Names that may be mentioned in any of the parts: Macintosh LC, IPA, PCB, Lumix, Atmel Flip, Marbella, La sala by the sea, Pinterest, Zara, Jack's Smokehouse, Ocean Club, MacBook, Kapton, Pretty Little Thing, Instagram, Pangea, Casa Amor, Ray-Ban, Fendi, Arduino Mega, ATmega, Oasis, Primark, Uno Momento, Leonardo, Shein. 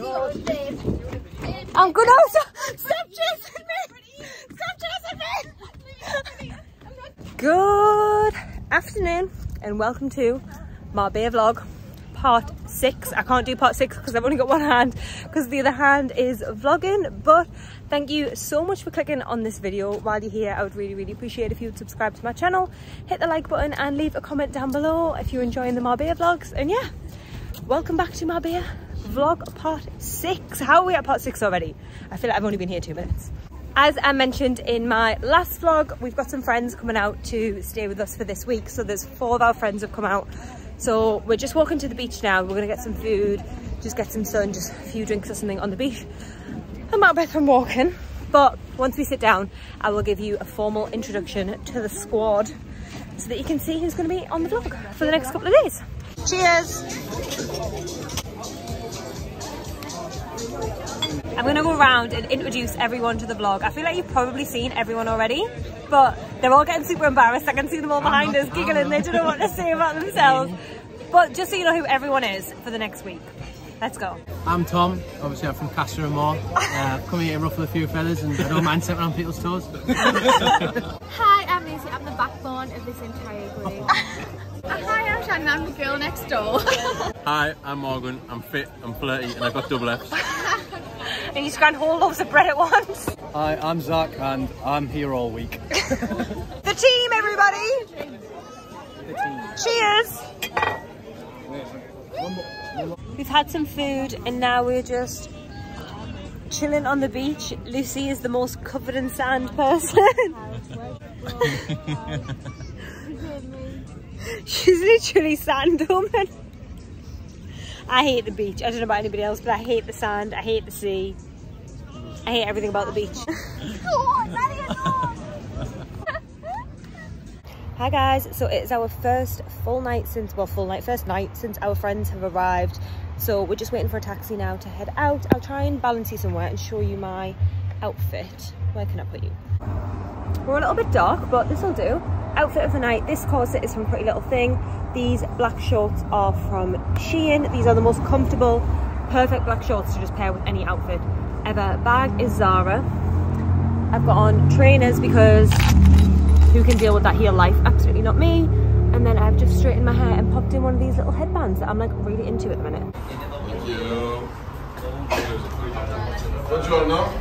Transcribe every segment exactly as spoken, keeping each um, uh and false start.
Uncle, no, stop, stop chasing me! Stop chasing me! Good afternoon and welcome to Marbella vlog part six. I can't do part six because I've only got one hand because the other hand is vlogging, but thank you so much for clicking on this video. While you're here, I would really really appreciate if you would subscribe to my channel, hit the like button and leave a comment down below if you're enjoying the Marbella vlogs. And yeah, welcome back to Marbella vlog part six. How are we at part six already? I feel like I've only been here two minutes. As I mentioned in my last vlog, we've got some friends coming out to stay with us for this week, so there's four of our friends have come out. So we're just walking to the beach now. We're gonna get some food, just get some sun, just a few drinks or something on the beach. I'm out of breath from walking, but once we sit down, I will give you a formal introduction to the squad so that you can see who's gonna be on the vlog for the next couple of days. Cheers! I'm gonna go around and introduce everyone to the vlog. I feel like you've probably seen everyone already, but they're all getting super embarrassed. I can see them all behind us giggling. They don't know what to say about themselves. But just so you know who everyone is for the next week. Let's go. I'm Tom. Obviously, I'm from Casa Amor. I've uh, come here and ruffle a few feathers and I don't mind stepping on people's toes. Hi, I'm Lucy. I'm the backbone of this entire group. Hi, I'm Shannon. I'm the girl next door. Hi, I'm Morgan. I'm fit, I'm flirty, and I've got double F's. And you just grand whole loaves of bread at once. Hi, I'm Zach and I'm here all week. The team, everybody! The team. Cheers! We've had some food and now we're just chilling on the beach. Lucy is the most covered in sand person. She's literally sand woman. I hate the beach. I don't know about anybody else, but I hate the sand. I hate the sea. I hate everything about the beach. Hi guys, so it is our first full night since, well full night, first night since our friends have arrived. So we're just waiting for a taxi now to head out. I'll try and balance you somewhere and show you my outfit. Where can I put you? We're a little bit dark, but this will do. Outfit of the night, this corset is from Pretty Little Thing. These black shorts are from Shein. These are the most comfortable, perfect black shorts to just pair with any outfit ever. Bag is Zara. I've got on trainers because who can deal with that heel life? Absolutely not me. And then I've just straightened my hair and popped in one of these little headbands that I'm like really into at the minute. Thank you. What do you want now?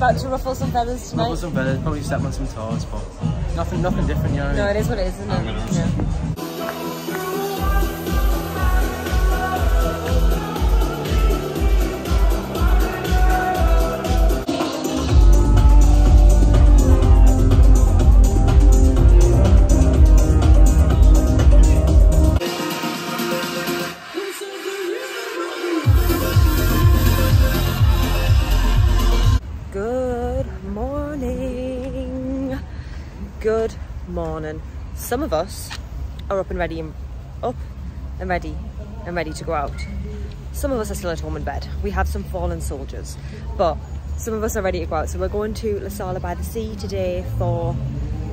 About to ruffle some feathers tonight. Ruffle some feathers, probably step on some toes, but nothing, nothing different, you know. No, it is what it is, isn't it? Good morning. Some of us are up and ready and up and ready and ready to go out. Some of us are still at home in bed. We have some fallen soldiers, but some of us are ready to go out. So we're going to La Sala by the Sea today for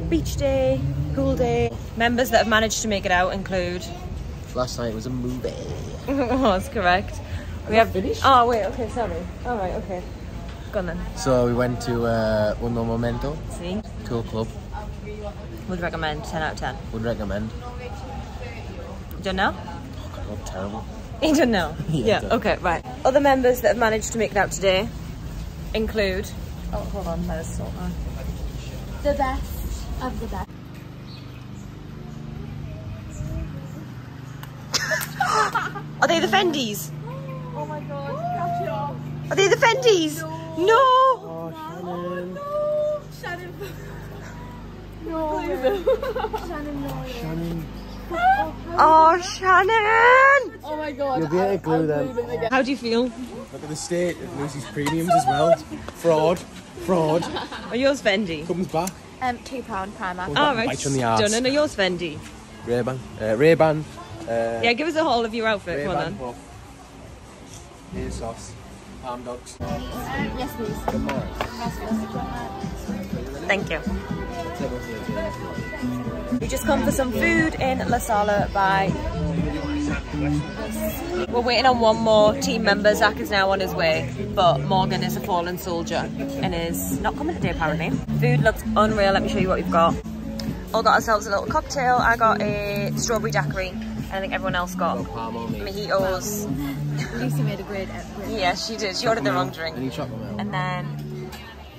beach day, pool day. Members that have managed to make it out include... Last night was a movie. Oh, that's correct. We have finished. Oh wait, okay, sorry. All right, okay. Go on then. So we went to uh, Uno Momento. See? Cool club. Would recommend, ten out of ten. Would recommend. You don't know? Oh, God, terrible. You don't know? Yeah, yeah don't. Okay, right. Other members that have managed to make it out today include... Oh, hold on, there's salt on. The best of the best. Are they the Fendis? Oh my God, are they the Fendis? No! No! Oh, Shannon. Oh, no. Shannon. No, Shannon, no. Shannon, Oh, Shannon! Oh my god. You'll be able to glue them. How do you feel? Look at the state of Lucy's premiums as well. Fraud. Fraud. Are yours Fendi? Comes back. Um, two pound Primark. Oh, right. Stunning. Are yours Fendi? Ray-Ban. Uh, Ray-Ban. Uh, yeah, give us a haul of your outfit. Come on then. Beer sauce. Palm dogs. Um, yes, please. Good morning. Thank you. We just come for some food in La Sala by the Sea. We're waiting on one more team member. Zach is now on his way, but Morgan is a fallen soldier and is not coming today apparently. Food looks unreal. Let me show you what we've got. All got ourselves a little cocktail. I got a strawberry daiquiri. I think everyone else got mojitos. Lucy made a great effort. Yeah, she did. She ordered the wrong drink. And then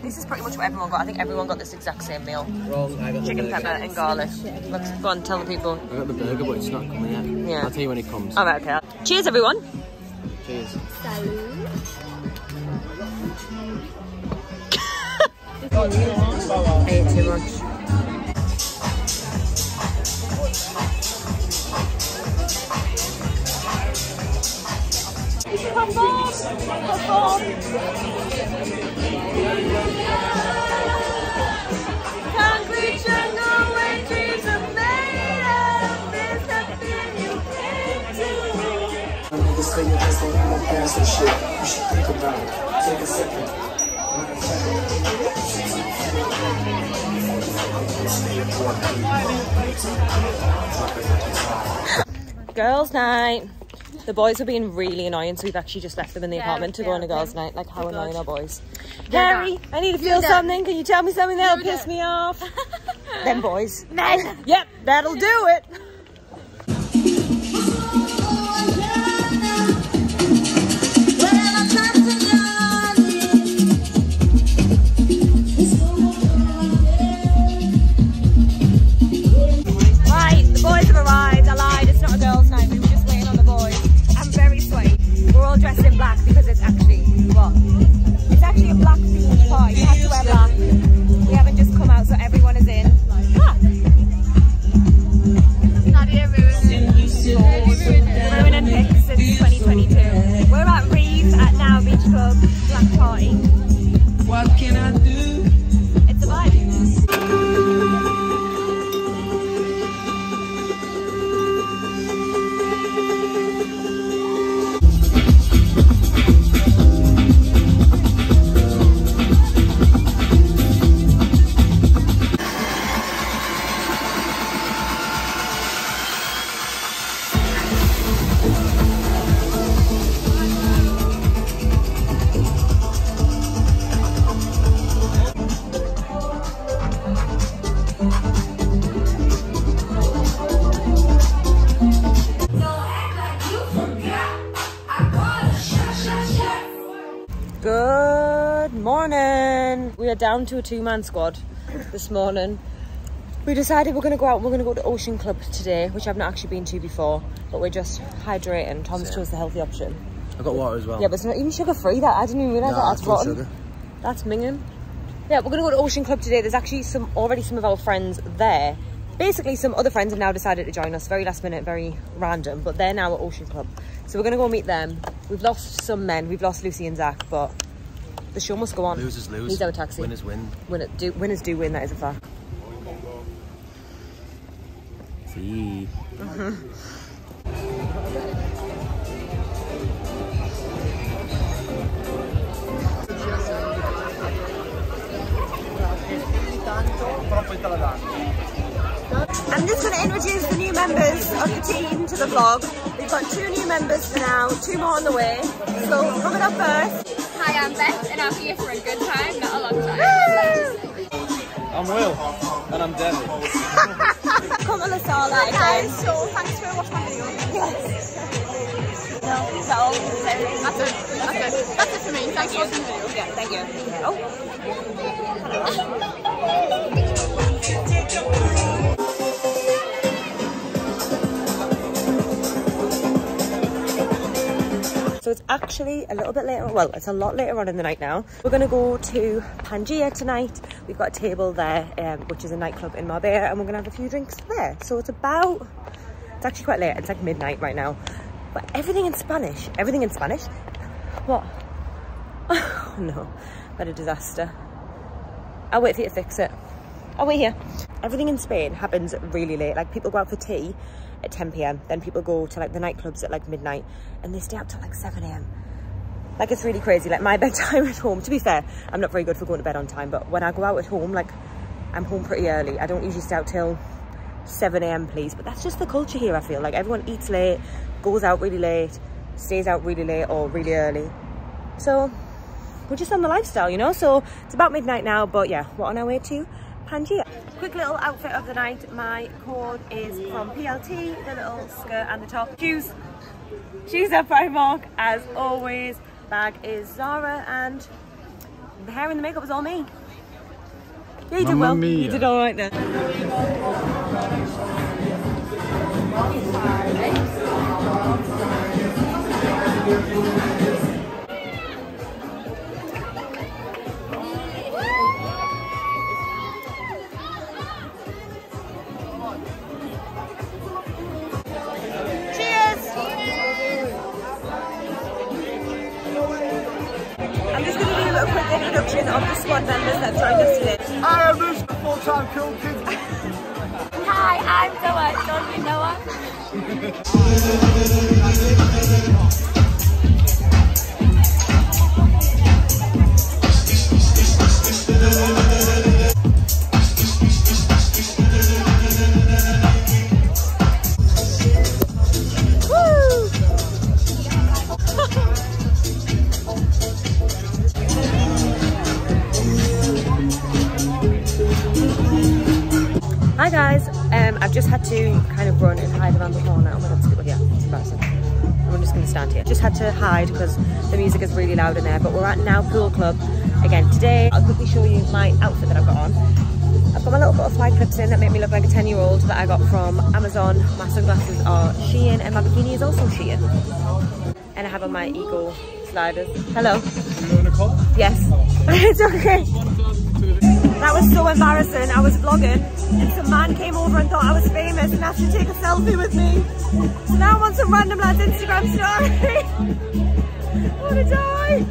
this is pretty much what everyone got. I think everyone got this exact same meal. Chicken pepper and garlic. Let's go on, tell the people. I got the burger, but it's not coming yet. Yeah. I'll tell you when it comes. All right, okay. Cheers, everyone. Cheers. I ate too much. Come on, come on. Can't reach jungle where dreams are made of. There's nothing you can't do. When niggas say you're just like my parents and shit, you should think about it. Take a second. Girls' night. The boys were being really annoying, so we've actually just left them in the yeah, apartment to yeah, go on a girls' yeah. night. Like, how oh annoying God. Are boys? Harry, I need to feel do something. That. Can you tell me something that'll do piss that. Me off? Them boys. Men. Yep, that'll do it. Dressed in black because it's actually what? It's actually a black themed party. You have to wear black. We haven't just come out, so everyone is in black. Nadia Ruin and Picks since twenty twenty-two. We're at Reeves at Now Beach Club Black Party. What can I do? It's a vibe. We are down to a two-man squad this morning. We decided we're going to go out and we're going to go to Ocean Club today, which I've not actually been to before, but we're just hydrating. Tom's chose the healthy option. I got water as well. Yeah, but it's not even sugar-free. That I didn't even realise no, that that's rotten. Sugar. That's minging. Yeah, we're going to go to Ocean Club today. There's actually some already some of our friends there. Basically, some other friends have now decided to join us. Very last minute, very random, but they're now at Ocean Club. So we're going to go meet them. We've lost some men. We've lost Lucy and Zach, but... the show must go on. Losers lose. Needs our taxi. Winners win. Winners do, winners do win, that is a fact. See. Mm-hmm. I'm just going to introduce the new members of the team to the vlog. We've got two new members for now, two more on the way. So, coming up first. Hi, I'm Beth, and I'm here for a good time, not a long time. I'm Will, and I'm Debbie. Come on, let's all like guys. So, thanks for watching my video. Yes. No, is that all? That's it. That's it. That's it for me. Thanks for watching the video. Yeah, thank you. Oh. So it's actually a little bit later, well, it's a lot later on in the night now. We're going to go to Pangea tonight. We've got a table there, um, which is a nightclub in Marbella, and we're going to have a few drinks there. So it's about It's actually quite late. It's like midnight right now. But everything in Spanish. Everything in Spanish? What? Oh, no. What a disaster. I'll wait for you to fix it. I'll wait here. Everything in Spain happens really late. Like, people go out for tea at ten p m Then people go to, like, the nightclubs at, like, midnight. And they stay out till, like, seven a m Like, it's really crazy. Like, my bedtime at home, to be fair, I'm not very good for going to bed on time. But when I go out at home, like, I'm home pretty early. I don't usually stay out till seven a m, please. But that's just the culture here, I feel. Like, everyone eats late, goes out really late, stays out really late or really early. So, we're just on the lifestyle, you know? So, it's about midnight now. But, yeah, we're on our way to Pangea. Quick little outfit of the night. My cord is from P L T, the little skirt and the top. Shoes. Shoes are Primark, as always. Bag is Zara, and the hair and the makeup was all me. Yeah, you did well. Mia. You did all right there. Of the squad members that joined us today. I am Lucy, the full-time cool kid. Hi, I'm Noah. Don't you know? Hi guys, um, I've just had to kind of run and hide around the corner. Oh my god, it's people here, it's embarrassing. I'm just going to stand here. Just had to hide because the music is really loud in there, but we're at Now Pool Club again today. I'll quickly show you my outfit that I've got on. I've got my little butterfly clips in that make me look like a ten year old that I got from Amazon. My sunglasses are Shein and my bikini is also Shein. And I have on my eagle sliders. Hello. Are you on a call? Yes. Oh, it's okay. That was so embarrassing. I was vlogging and some man came over and thought I was famous and asked to take a selfie with me. So now I'm on some random lad's Instagram story. What a die!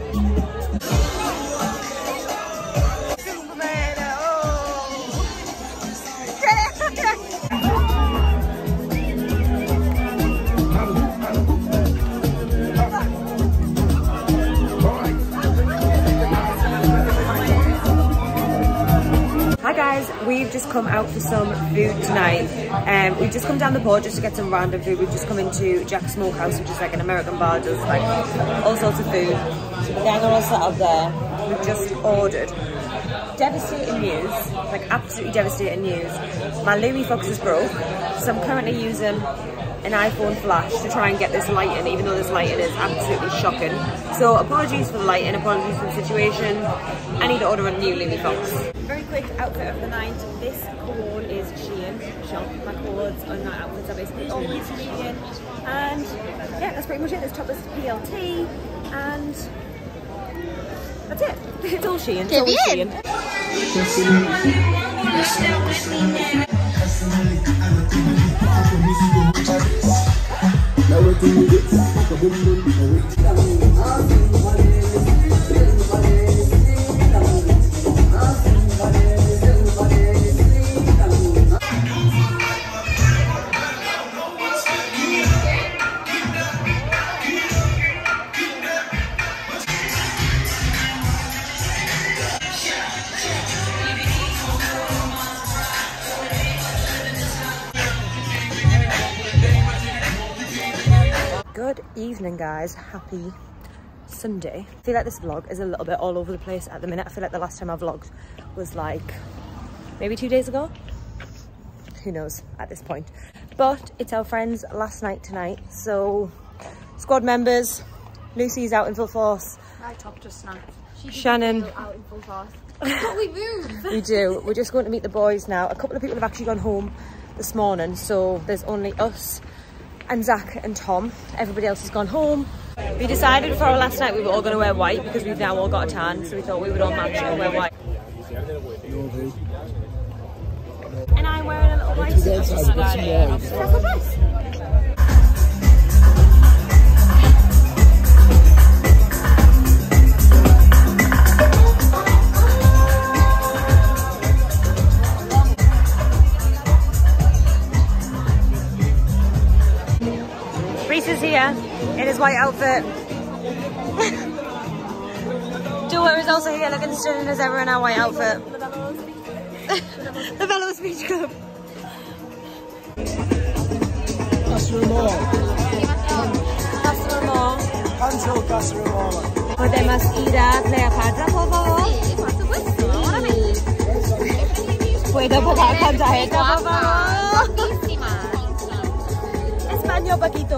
We've just come out for some food tonight. Um, we've just come down the port just to get some random food. We've just come into Jack's Smokehouse, which is like an American bar, does like all sorts of food. So the gang are all sat up there. We've just ordered. Devastating news, like absolutely devastating news. My Lumix Fox is broke, so I'm currently using an iPhone flash to try and get this lighting, even though this lighting is absolutely shocking. So apologies for the lighting, apologies for the situation. I need to order a new Lumix Fox. Very quick outfit of the night. This cord is Shein shop. My cords on my outfits are basically always Shein. And yeah, that's pretty much it. This top is P L T and that's it. It's all Shein. It's all Shein. Good evening guys, happy Sunday. I feel like this vlog is a little bit all over the place at the minute. I feel like the last time I vlogged was like maybe two days ago. Who knows at this point. But it's our friend's last night tonight. So squad members, Lucy's out in full force. I topped her snaps. Shannon. Out in full force. But we move. We do. We're just going to meet the boys now. A couple of people have actually gone home this morning. So there's only us and Zach and Tom. Everybody else has gone home. We decided for our last night we were all going to wear white because we've now all got a tan, so we thought we would all match and wear white. And I'm wearing a little white. It's like a dress. outfit. Jewel is also here looking stunning as ever in our white outfit. The Bellows Beach Club. Casa Amor. Casa Amor. Angel Casa Amor. Podemos ir a Cleopatra, por favor. Puedo probar Pangea, por favor. Español, Paquito.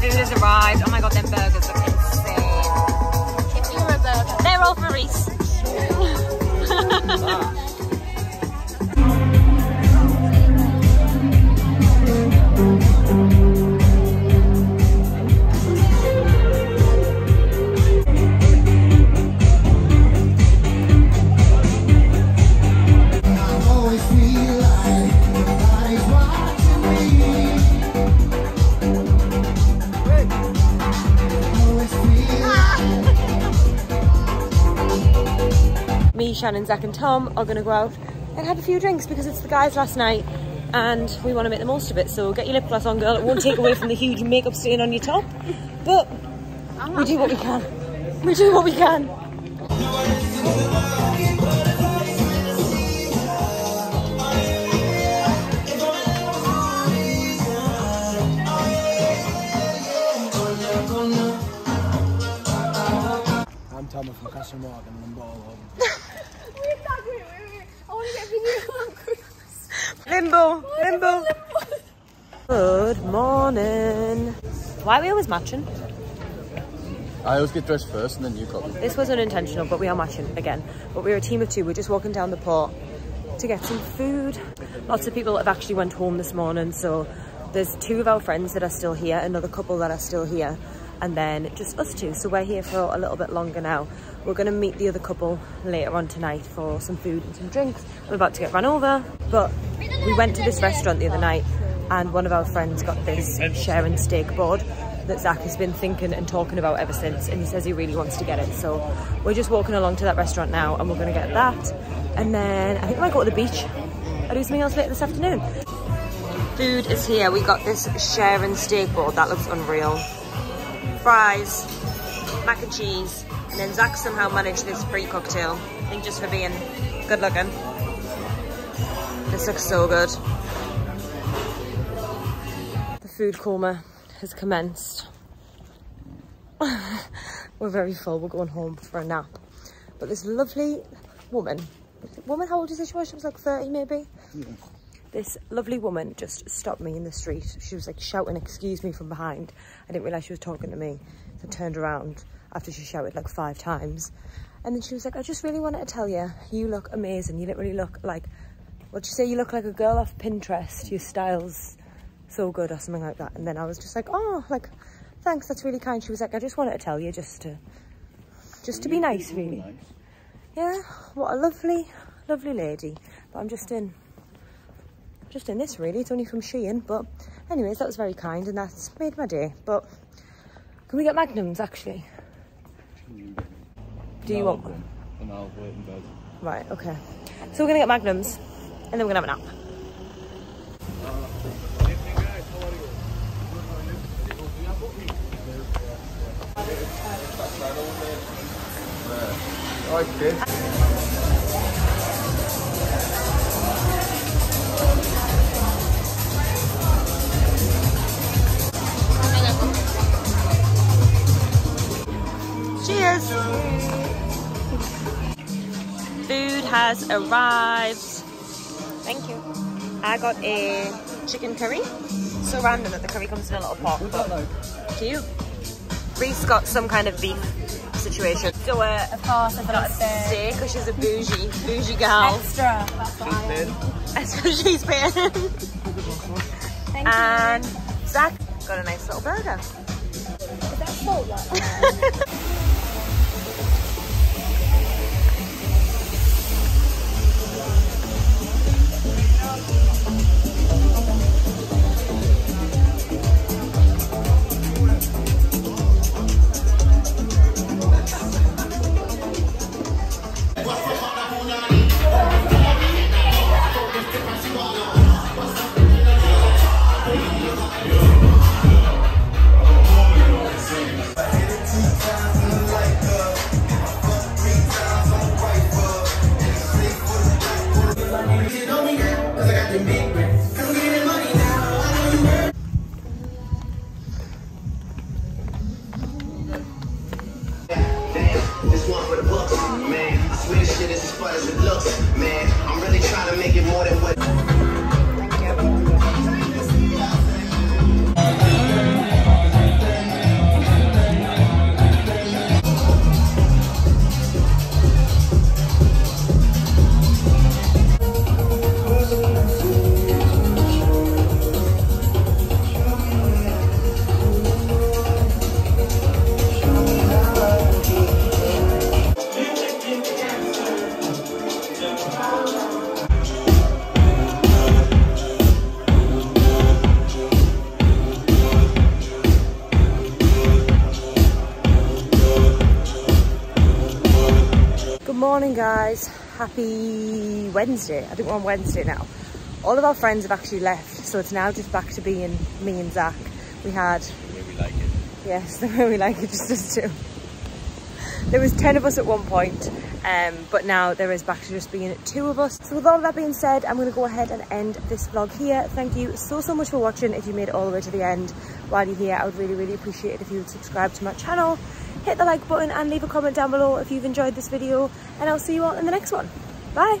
Food has arrived. Oh my god, them burgers look insane. If you were a burger, they're all for Reese. Shannon, Zach and Tom are going to go out and have a few drinks because it's the guys' last night and we want to make the most of it. So get your lip gloss on, girl. It won't take away from the huge makeup stain on your top, but we do what we can. We do what we can. I'm Tom from Casa Amor and I'm all over. Limbo, limbo. Good morning. Why are we always matching? I always get dressed first and then you copy. This was unintentional, but we are matching again. But we're a team of two. We're just walking down the port to get some food. Lots of people have actually went home this morning. So there's two of our friends that are still here, another couple that are still here, and then just us two. So we're here for a little bit longer now. We're going to meet the other couple later on tonight for some food and some drinks. We're about to get run over, but we went to this restaurant the other night and one of our friends got this share and steak board that Zach has been thinking and talking about ever since, and he says he really wants to get it. So we're just walking along to that restaurant now and we're going to get that, and then I think we might go to the beach or do something else later this afternoon. Food is here. We got this share and steak board. That looks unreal. Fries, mac and cheese, and then Zach somehow managed this free cocktail. I think just for being good looking. This looks so good. The food coma has commenced. We're very full, we're going home for a nap. But this lovely woman, woman, how old is she? She was like thirty maybe? Yeah. This lovely woman just stopped me in the street. She was like shouting, excuse me, from behind. I didn't realise she was talking to me. I turned around after she shouted like five times. And then she was like, I just really wanted to tell you, you look amazing. You literally look like, what'd you say? You look like a girl off Pinterest. Your style's so good or something like that. And then I was just like, oh, like, thanks, that's really kind. She was like, I just wanted to tell you just to, just to be nice, really. Yeah, what a lovely, lovely lady. But I'm just in... just in this really, it's only from Shein, but anyways, that was very kind and that's made my day. But can we get Magnums actually? Do you want one? And I'll wait in bed. Right, okay. So we're gonna get Magnums and then we're gonna have a nap. All right, kids. Cheers! Food has arrived. Thank you. I got a chicken curry. So random that the curry comes in a little pot. Cute. Reese got some kind of beef situation. So uh, of course, I've got a steak because she's a bougie, bougie gal. Extra. That's what Extra. She's been. Thank and you. And Zach got a nice little burger. Is that salt like blunt with a book, man. I swear this shit is as fun as it looks, man. I'm really trying to make it more than what. Guys, happy Wednesday. I think we're on Wednesday now. All of our friends have actually left, so it's now just back to being me and Zach. We had the way we like it. Yes, the way we like it, just us two. There was ten of us at one point, um, but now there is back to just being two of us. So with all of that being said, I'm going to go ahead and end this vlog here. Thank you so, so much for watching. If you made it all the way to the end, while you're here, I would really, really appreciate it if you would subscribe to my channel. Hit the like button and leave a comment down below if you've enjoyed this video, and I'll see you all in the next one. Bye!